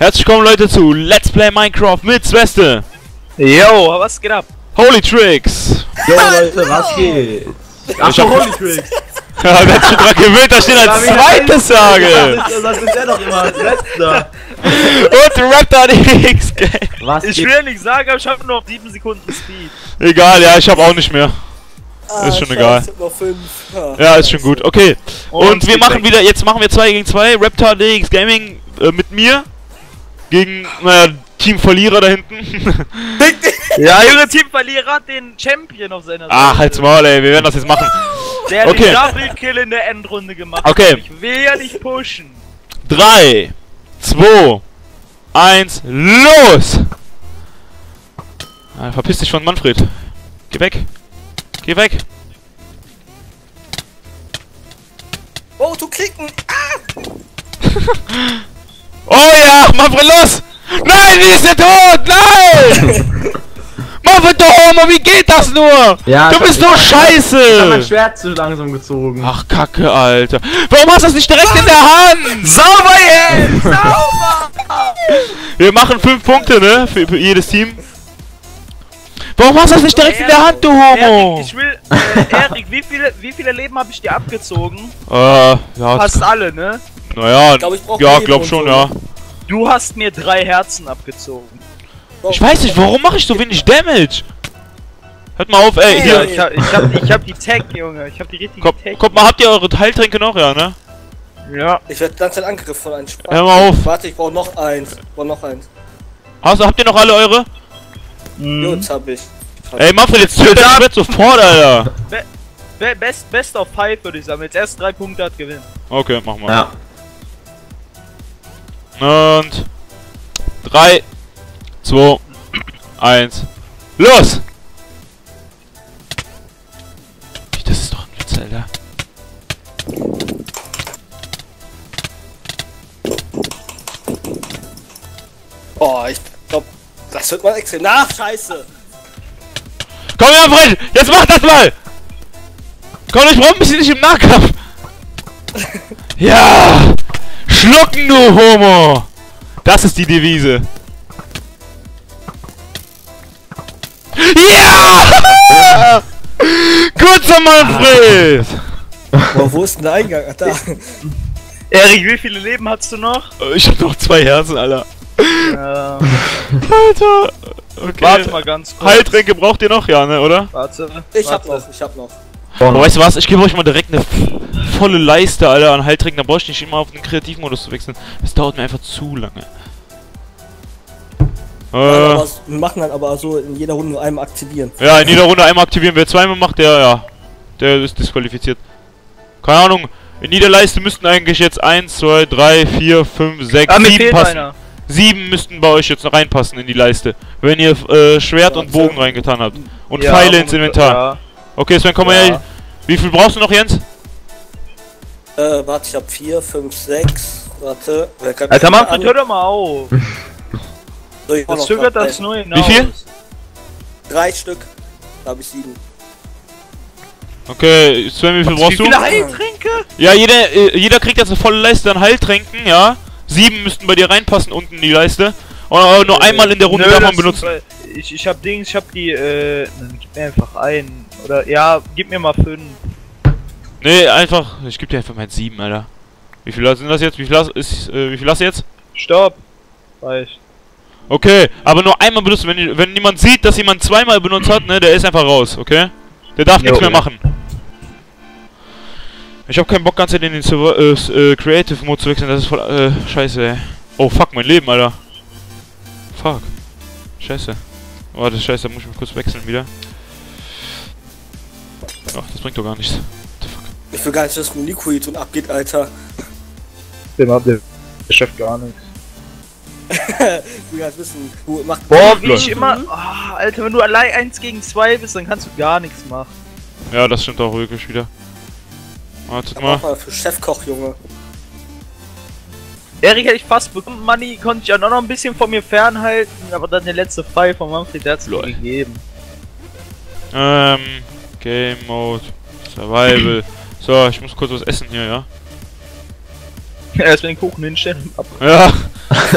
Herzlich willkommen Leute zu Let's Play Minecraft mit Sveste. Yo, was geht ab? Hollytrix. Yo Leute, was geht? Ach, ich hab Hollytrix. Ja, ganz schön dran gewöhnt, dass ich den als zweites sage. Das ist ja doch immer als letzter. Und Raptor Dx Gaming. Ich will ja nicht sagen, aber ich hab nur noch 7 Sekunden Speed. Egal, ja, ich hab auch nicht mehr. Ah, ist schon egal. Ja, ist schon gut. Okay. Und wir machen wieder, jetzt machen wir 2 gegen 2. Raptor Dx Gaming mit mir. Gegen, naja, Teamverlierer da hinten. Ja, Junge, Teamverlierer hat den Champion auf seiner Seite. Ah, halt's Maul, ey, wir werden das jetzt machen. Der hat den Double-Kill in der Endrunde gemacht. Okay. Ich will ja nicht pushen. 3, 2, 1, los! Ah, verpiss dich von Mannfred. Geh weg. Geh weg. Oh, du klicken! Ah! Oh ja, Mannfred, los! Nein, wie ist der tot? Nein! Mannfred, doch, Oma, wie geht das nur? Ja, du bist doch scheiße! Ich hab mein Schwert zu langsam gezogen. Ach, Kacke, Alter. Warum hast du das nicht direkt in der Hand? Sauber, Jens! Sauber! Wir machen 5 Punkte, ne? Für jedes Team. Warum hast du das nicht direkt in der Hand, du Homo? Erik, ich will... Erik, wie viele Leben habe ich dir abgezogen? Ja... Fast alle, ne? Naja, ich glaub, ich glaub schon, so. Ja. Du hast mir 3 Herzen abgezogen. Ich weiß nicht, warum mache ich so wenig Damage? Hört mal auf, ey. Hier. Ja, ich hab die Tag, Junge. Ich hab die richtige Tag. Guck mal, habt ihr eure Heiltränke noch, ja, ne? Ja. Ich werde ganz den Angriff von einem Spaß. Hör mal auf. Warte, ich brauche noch eins. Also, habt ihr noch alle eure? Jungs, hab ich. Ey, Mannfred, jetzt tötet das Schwert sofort, Alter. Best of 5 würde ich sagen. Jetzt erst 3 Punkte hat gewinnen. Okay, machen wir. Ja. Und 3, 2, 1, los! Das ist doch ein Witz, Alter. Boah, ich glaub, das wird mal extrem. Nach, scheiße! Komm her, Mannfred! Jetzt mach das mal! Komm, ich brauch ein bisschen nicht im Nahkampf! Ja! Schlucken, du Homo! Das ist die Devise. Ja! Kurzer Mannfred! Boah, wo ist denn der Eingang? Ach, da. Erik, wie viele Leben hast du noch? Ich hab noch 2 Herzen, Alter. Ja. Alter! Okay. Warte mal ganz kurz. Heiltränke braucht ihr noch, ja, ne, oder? Warte. Ich hab noch. Boah, weißt du was? Ich gebe euch mal direkt eine volle Leiste, Alter, an Heiltränken. Da brauche ich nicht immer auf den Kreativmodus zu wechseln. Das dauert mir einfach zu lange. Ja, wir machen dann aber so in jeder Runde einmal aktivieren. Ja, in jeder Runde einmal aktivieren. Wer zweimal macht, der ist disqualifiziert. Keine Ahnung. In jeder Leiste müssten eigentlich jetzt 1, 2, 3, 4, 5, 6, 7 passen. 7 müssten bei euch jetzt noch reinpassen in die Leiste. Wenn ihr Schwert und Bogen reingetan habt. Und ja, Pfeile ins Inventar. Ja. Okay, Sven, komm mal her. Wie viel brauchst du noch, Jens? Warte, ich hab 4, 5, 6. Warte. Alter, Mann, hör doch mal auf. So, das zögert das nur hinaus. Wie viel? 3 Stück. Da hab ich 7. Okay, Sven, wie viel brauchst du? Wie viele Heiltränke? Ja, jeder kriegt jetzt eine volle Leiste an Heiltränken, ja. 7 müssten bei dir reinpassen unten in die Leiste. Und nur einmal in der Runde darf man benutzen. Dann gib mir einfach einen. Oder, ja, gib mir mal 5. Nee, einfach, ich geb dir einfach mal 7, Alter. Wie viel sind das jetzt? Wie viel hast du jetzt? Stopp. Reicht. Okay, aber nur einmal benutzen. Wenn jemand sieht, dass jemand zweimal benutzt hat, ne, der ist einfach raus, okay? Der darf nichts mehr machen. Ich hab keinen Bock, ganz in den Creative Mode zu wechseln, das ist voll scheiße, ey. Oh, fuck, mein Leben, Alter. Fuck. Scheiße. Oh, das ist scheiße, da muss ich mal kurz wechseln wieder. Ach, das bringt doch gar nichts. Ich will gar nicht, dass mit Nico hier tun abgeht, Alter. Dem hat der Chef gar nichts. Ich will gar nicht wissen, du machst... Boah, wie ich immer... Oh, Alter, wenn du allein 1 gegen 2 bist, dann kannst du gar nichts machen. Ja, das stimmt auch wirklich wieder. Wartet mal. Für Chefkoch, Junge. Erik hätte ich fast bekommen, Manni konnte ich ja noch ein bisschen von mir fernhalten, aber dann der letzte Fall von Mannfred, der hat's mir gegeben. Game Mode, Survival. So, ich muss kurz was essen hier, ja? Erst wenn den Kuchen den Stern ab. Ja.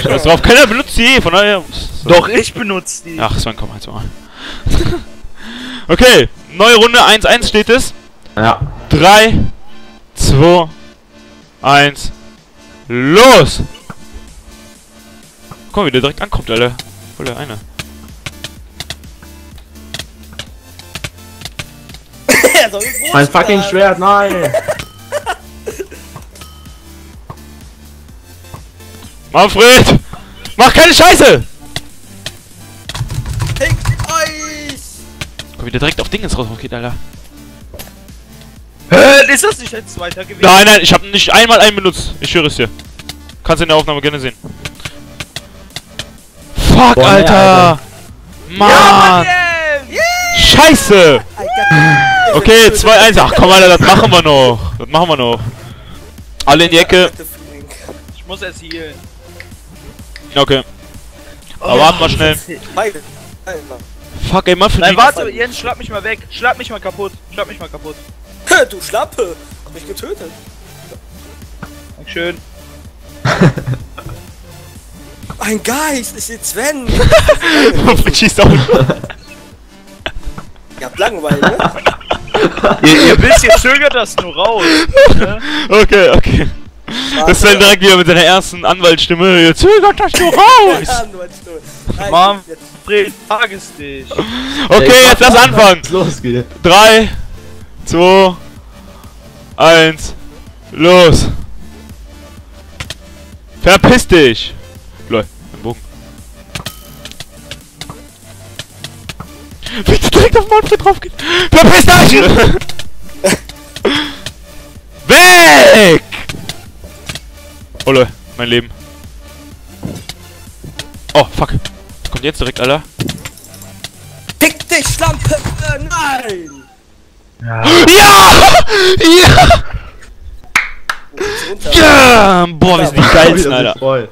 Scheiß drauf, keiner benutzt die, von daher. So. Doch, ich benutze die. Ach, Sven, komm halt mal. Okay, neue Runde, 1-1 steht es. Ja. 3, 2, 1, los! Komm, wie der direkt ankommt, Alter. Hol der eine. Mein fucking Schwert, nein! Mannfred! Mach keine Scheiße! Fickt euch! Komm, wie der direkt auf Dingens raus geht, Alter. Ist das nicht ein zweiter gewesen? Nein, nein, ich hab nicht einmal einen benutzt. Ich schwöre es dir. Kannst du in der Aufnahme gerne sehen. Fuck, boah, Alter! Nee, Alter. Mann! Ja, Mann, yeah. Scheiße! Alter. Okay, 2-1. Ach komm, Alter, das machen wir noch. Das machen wir noch. Alle in die Ecke. Ich muss es hier. Okay. Oh, aber warte mal schnell. Fuck, ey, Mann, für nein, warte, Jens, schlag mich mal weg. Schlag mich mal kaputt. Schlag mich mal kaputt. Du Schlappe! Hab mich getötet. Dankeschön. Ein Geist, ich seh Sven! Schießt auf. Ihr habt Langeweile, ne? Ihr wisst, ihr zögert das nur raus. Ne? Okay, okay. Das Sven direkt wieder mit seiner ersten Anwaltsstimme. Ihr zögert das nur raus! Anwaltsstimme. Mom, jetzt frag es dich. Okay, ey, jetzt lass anfangen. Los geht's. 3. 2, 1, los! Verpiss dich! Lol, ein Bogen. Wie du direkt auf Mannfred drauf geht! Verpiss dich! Weg! Oh lol, mein Leben. Oh, fuck. Das kommt jetzt direkt, Alter. Fick dich, Schlampe! Nein! Ja! Ja! Ja! Boah, wir sind die geilsten, Alter.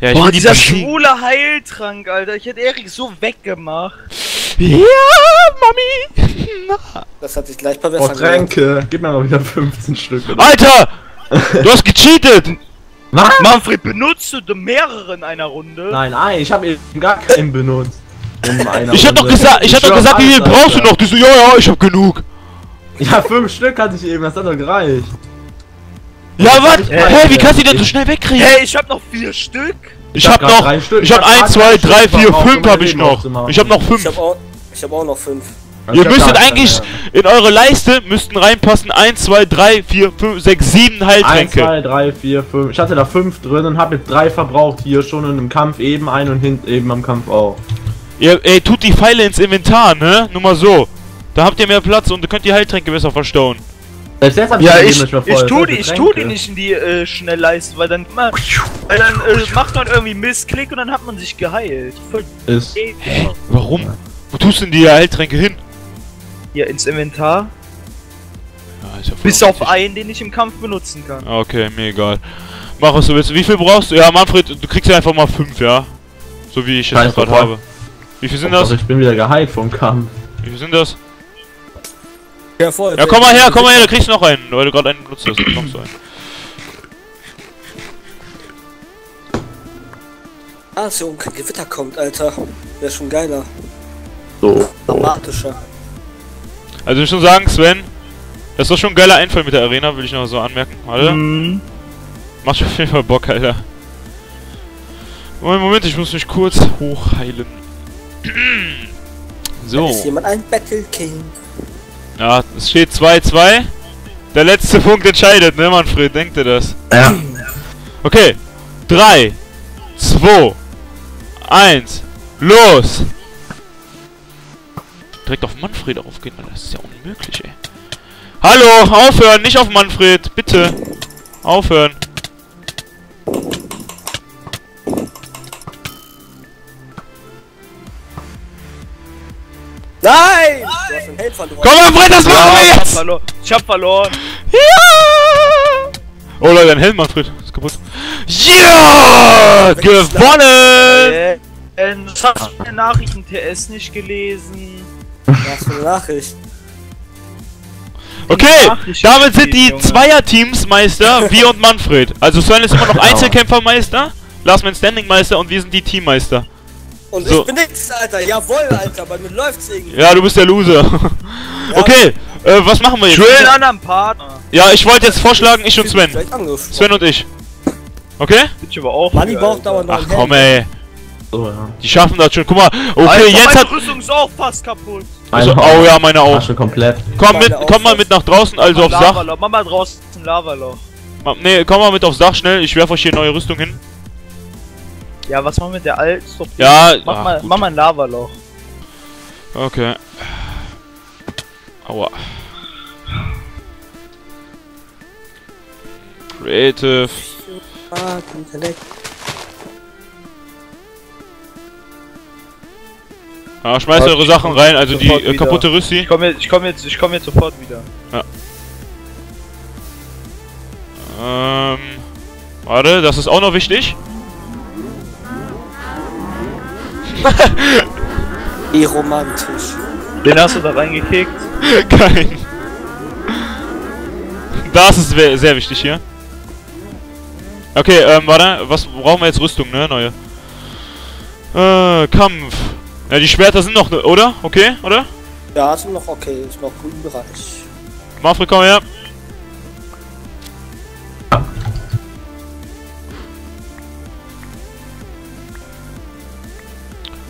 Ja, boah, dieser schwule Heiltrank, Alter. Ich hätte Erik so weggemacht. Ja, Mami! Das hat sich gleich verbessert. Oh, Tränke. Gib mir mal wieder 15 Stück. Oder? Alter! Du hast gecheatet! Was? Mannfred, benutzt du mehrere in einer Runde? Nein, nein, ich habe eben gar keinen benutzt. Ich hab doch gesagt, wie viel brauchst du noch? Du so, ja, ja, ich hab genug. Ja, 5 Stück hatte ich eben, das hat doch gereicht. Ja, was? Hey, wie kannst du die denn so schnell wegkriegen? Hey, ich hab noch 4 Stück. Ich hab noch 3 Stück. Ich hab 1, 2, 3, 4, 5 hab ich noch. Ich hab noch 5. Ich hab auch noch 5. Ihr müsstet eigentlich in eure Leiste müssten reinpassen 1, 2, 3, 4, 5, 6, 7 Heiltränke. 1, 2, 3, 4, 5. Ich hatte da 5 drin und hab jetzt 3 verbraucht hier schon in einem Kampf eben ein und hinten eben am Kampf auch. Ey, tut die Pfeile ins Inventar, ne? Nur mal so. Da habt ihr mehr Platz und könnt die Heiltränke besser verstauen. Selbst ja, ich tu die nicht in die Schnellleiste, weil dann, macht man irgendwie Missklick und dann hat man sich geheilt. Ist. Hä? Warum? Wo tust du denn die Heiltränke hin? Ja, ins Inventar. Ja, ist ja bis auf einen, den ich im Kampf benutzen kann. Okay, mir egal. Mach was du willst. Wie viel brauchst du? Ja, Mannfred, du kriegst ja einfach mal 5, ja? So wie ich es gerade habe. Wie viel sind das? Ich bin wieder geheilt vom Kampf. Wie viel sind das? Ja, voll, ja, komm mal her, da kriegst du noch einen, weil du gerade einen benutzt hast. Noch so einen. Ah, dass hier oben kein Gewitter kommt, Alter. Wäre schon geiler. So. Dramatischer. Also, ich will schon sagen, Sven, das war schon ein geiler Einfall mit der Arena, will ich noch so anmerken, Alter. Mhm. Macht auf jeden Fall Bock, Alter. Moment, ich muss mich kurz hochheilen. So. Da ist jemand ein Battle King. Ja, es steht 2-2. Der letzte Punkt entscheidet, ne, Mannfred? Denkt ihr das? Ja. Okay. 3, 2, 1, los! Direkt auf Mannfred aufgehen, Alter. Das ist ja unmöglich, ey. Hallo, aufhören, nicht auf Mannfred, bitte. Aufhören. Nein! Du hast den Held verloren. Komm, Mannfred, das machen wir jetzt! Ich hab verloren. Ja! Oh Leute, dein Helm, Mannfred, ist kaputt. Ja! Gewonnen! Das hast du in den Nachrichten TS nicht gelesen. Was für eine Nachricht? Okay, damit sind die Zweierteams Meister, wir und Mannfred. Also Sven ist immer noch Einzelkämpfermeister, Last Man Standing Meister und wir sind die Teammeister. Und so. Ich bin nix, Alter. Jawohl, Alter. Bei mir läuft's irgendwie. Ja, du bist der Loser. Okay, was machen wir jetzt? Schön anderen Partner. Ja, ich wollte jetzt vorschlagen, ich und Sven. Sven und ich. Okay? Ich aber auch. Manni braucht aber noch. Ach komm, ey. Oh, ja. Die schaffen das schon. Guck mal. Okay, Alter, Jens hat... Rüstung ist auch fast kaputt. Also, oh ja, meine auch. Schon komplett. Komm mal mit nach draußen, also aufs Dach. Mach mal draußen zum Lavaloch. Nee, komm mal mit aufs Dach schnell. Ich werf euch hier neue Rüstung hin. Ja, was machen wir mit der alten? Ja, mach mal ein Lavaloch. Okay. Aua. Creative. Ja, schmeißt eure Sachen rein, also die kaputte Rüssi. Ich komm jetzt sofort wieder. Ja. Warte, das ist auch noch wichtig. Eromantisch. Den hast du da reingekickt? Kein. Das ist sehr wichtig hier. Okay, warte, was brauchen wir jetzt? Rüstung, ne? Neue. Kampf. Ja, die Schwerter sind noch, oder? Okay, oder? Ja, sind noch okay, ist noch gut im Bereich. Mafri, komm her.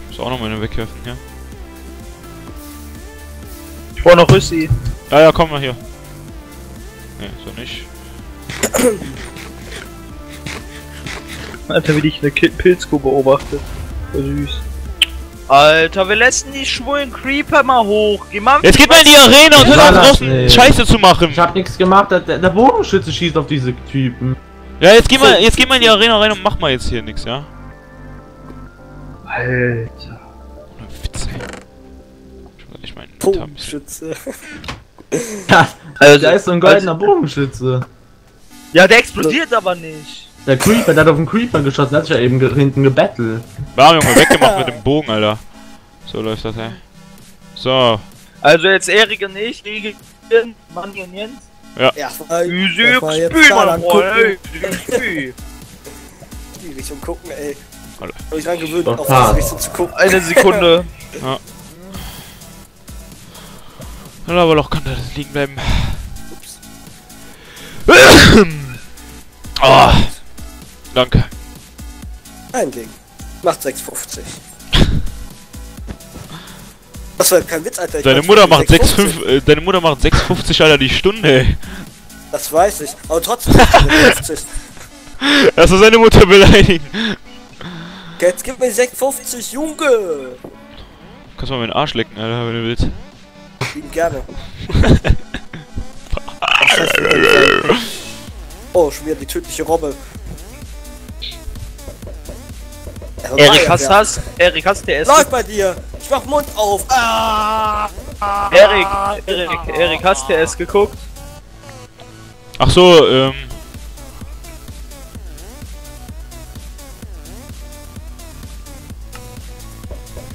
Muss auch noch mal eine wegwerfen, ja. Ich brauch noch Rüssi. Ja, ja, komm mal hier. Ne, so nicht. Alter, wie dich eine Pilzkuh beobachtet. Voll süß. Alter, wir lassen die schwulen Creeper mal hoch. Jetzt geht mal in die Arena und hört auf draußen Scheiße zu machen. Ich hab nichts gemacht, der Bogenschütze schießt auf diese Typen. Ja, jetzt geh mal in die Arena rein und mach mal jetzt hier nichts, ja? Alter. Ohne Witz, ey. Ich mein, Bogenschütze. Also da ist so ein goldener Bogenschütze. Ja, der explodiert aber nicht. Der Creeper, der hat auf den Creeper geschossen, der hat sich ja eben hinten gebettelt. Warum haben wir weggemacht mit dem Bogen, Alter. So läuft das, ey. So. Also jetzt Erik und ich gegen Manni und Jens. Ja. Richtung gucken, ey. Hab ich dran gewöhnt, auf diese Richtung zu gucken. Eine Sekunde. Ja. Aber noch kann das liegen bleiben. Ups. Oh. Danke. Ein Ding. Macht 6,50. Das war kein Witz, Alter. Deine Mutter macht 6,50, Alter, die Stunde, ey. Das weiß ich, aber trotzdem 6,50. Lass doch seine Mutter beleidigen. Okay, jetzt gib mir 6,50, Junge. Kannst du mal meinen Arsch lecken, Alter, wenn du willst. Lieben gerne. Oh, schon wieder die tödliche Robbe. Erik, hast du Essen? Läuft bei dir! Ich mach Mund auf! Erik, hast du es geguckt? Ach so,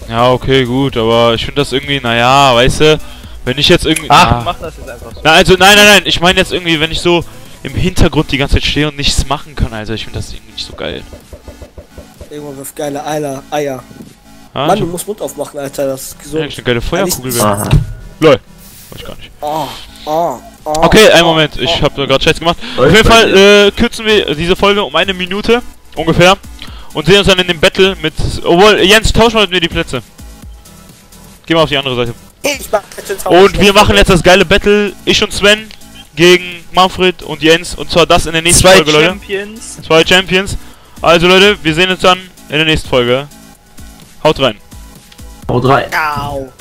ja, okay, gut, aber ich finde das irgendwie, naja, weißt du, wenn ich jetzt irgendwie... Ach, mach das jetzt einfach so. Na, also, nein, ich meine jetzt irgendwie, wenn ich so im Hintergrund die ganze Zeit stehe und nichts machen kann, also ich finde das irgendwie nicht so geil. Irgendwann wirft geile Eier. Ah, Mann, du musst Mund aufmachen, Alter, das ist gesund. Eigentlich eine geile Feuerkugel wäre. LOL. Weiß ich gar nicht. Okay, einen Moment, ich hab da gerade Scheiß gemacht. Auf jeden Fall kürzen wir diese Folge um 1 Minute, ungefähr. Und sehen uns dann in dem Battle mit... Obwohl, Jens, tausch mal mit mir die Plätze. Geh mal auf die andere Seite. Und wir machen jetzt das geile Battle, ich und Sven gegen Manfred und Jens. Und zwar das in der nächsten Folge, Leute. Zwei Champions. Also Leute, wir sehen uns dann in der nächsten Folge. Haut rein. Haut rein. Au.